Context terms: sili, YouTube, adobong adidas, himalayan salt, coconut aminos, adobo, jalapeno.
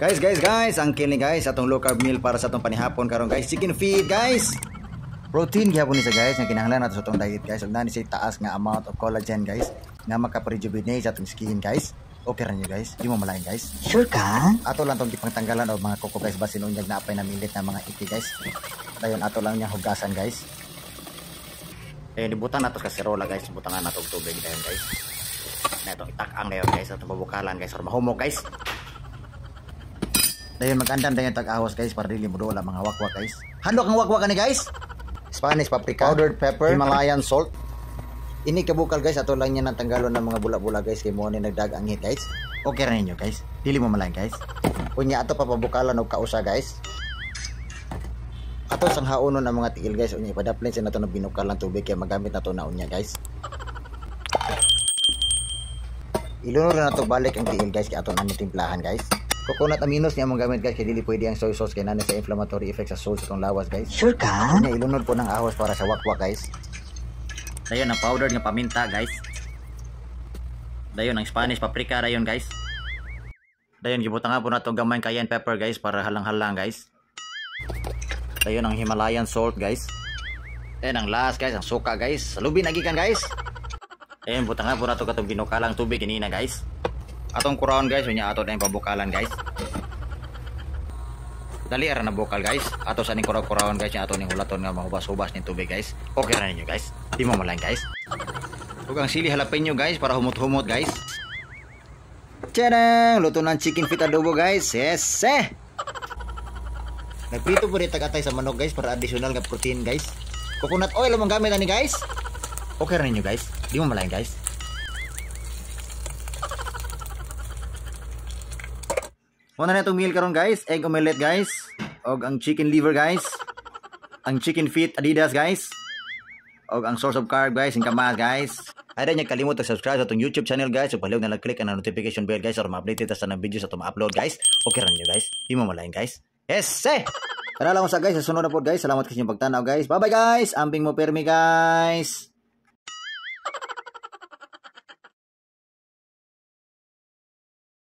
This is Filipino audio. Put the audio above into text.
Guys, ang kiling guys, atong low carb meal para sa atong panihapon karon guys, chicken feed guys. Protein gyapon ni sa guys, nga kinahanglan nato sa atong diet guys. Ug nani sa taas nga amount of collagen guys, nga makaprejuvenate sa atong skin guys. Okay ra niyo guys, di mo malain guys. Sure ka? Ato lang tong gipangtanggalan og mga kuko guys, basin unyag naapay na milit na mga iti guys. Dayon ato lang niya hugasan guys. Dayon ibutan nato sa kaserola guys, butangan nato og tubig dayon guys. Nato itak-ang dayon guys, ato mabukalan guys, or mahumog guys. Dayon mag-andan dayon tag-ahos guys para dili mo dola mga wakwak guys. Handok ang wakwak ani guys. Spanish paprika, powdered pepper, Himalayan salt. Ini kabukal guys, ato lang niya nang tanggalon ng mga bula-bula guys kay mo ni nagdag ang hit guys. Okay ra ninyo guys. Dili mo malain guys. Unya ato papabukalan og kausa guys. Ato sang haonon ang mga tiil guys, unya ipadaplen sa nato na binukalan tubig kay magamit nato na unya guys. Ilunod na nato balik ang tiil guys kay ato na timplahan guys. Coconut aminos niya mong gamit guys kay dili pwede ang soy sauce kay nani sa inflammatory effect sa soul sa lawas guys. Sure ka? Unya ilunod po ng ahos para sa wakwak guys. Dayon ang powder nga paminta guys. Dayon ang Spanish paprika dayon guys. Dayon gibutang nga po natong gamay cayenne pepper guys para halang-halang guys. Dayon ang Himalayan salt guys. Dayon ang last guys, ang suka guys. Salubin agikan guys. Dayon butang nga po nato katong binukalang tubig inina guys. Atong kuraon guys, unya ato dayon pabukalan guys. Dali ara na bukal guys. Ato sa ning kuraw-kuraon guys, ato ning hulaton nga mahubas-hubas ning tubig guys. Okay ra ninyo guys. Di mo malain guys. Ug ang sili jalapeno guys para humot-humot guys. Tadang! Luto ng chicken feet adobo guys. Yes! Nagprito po rin tagatay sa manok guys para additional nga protein guys. Coconut oil ang gamit ani guys. Okay ra ninyo guys. Di mo malain guys. Muna na itong meal karon guys, egg omelette guys, og ang chicken liver guys, ang chicken feet adidas guys, og ang source of carb guys, ang kamas guys. Ay rin niya kalimut subscribe sa itong YouTube channel guys, so palihog na click ang notification bell guys, or ma-update sa ng videos sa itong ma-upload guys. Okay rin niyo guys, di mo malain guys. Yes eh! Tara lang sa guys, sa sunod na po guys, salamat kasi yung pagtanaw guys, bye bye guys, ambing mo permi guys.